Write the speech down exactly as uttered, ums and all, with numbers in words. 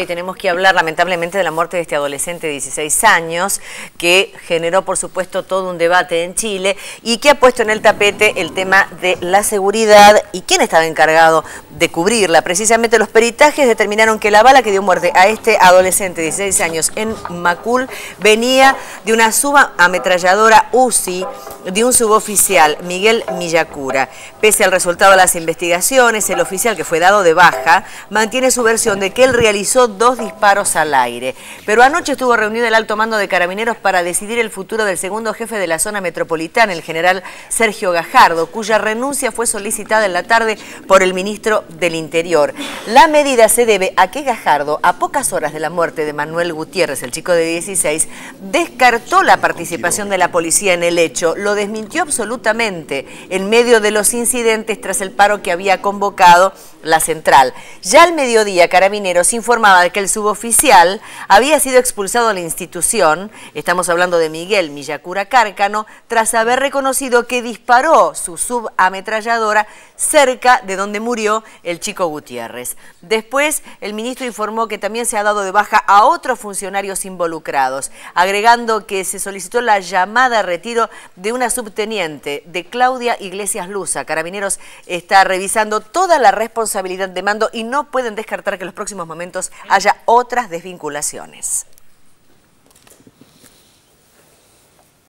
y tenemos que hablar lamentablemente de la muerte de este adolescente de dieciséis años que generó por supuesto todo un debate en Chile y que ha puesto en el tapete el tema de la seguridad y quién estaba encargado de cubrirla. Precisamente los peritajes determinaron que la bala que dio muerte a este adolescente de dieciséis años en Macul venía de una subametralladora U C I de un suboficial, Miguel Millacura. Pese al resultado de las investigaciones, el oficial que fue dado de baja mantiene su versión de que él realizó dos disparos al aire. Pero anoche estuvo reunido el alto mando de Carabineros para decidir el futuro del segundo jefe de la zona metropolitana, el general Sergio Gajardo, cuya renuncia fue solicitada en la tarde por el ministro del Interior. La medida se debe a que Gajardo, a pocas horas de la muerte de Manuel Gutiérrez, el chico de dieciséis, descartó la participación de la policía en el hecho, lo desmintió absolutamente en medio de los incidentes tras el paro que había convocado la central. Ya al mediodía, Carabineros informaba de que el suboficial había sido expulsado de la institución, estamos hablando de Miguel Millacura Cárcamo, tras haber reconocido que disparó su subametralladora cerca de donde murió el chico Gutiérrez. Después, el ministro informó que también se ha dado de baja a otros funcionarios involucrados, agregando que se solicitó la llamada a retiro de una subteniente, de Claudia Iglesias Luza. Carabineros está revisando toda la responsabilidad de mando y no pueden descartar que en los próximos momentos haya otras desvinculaciones.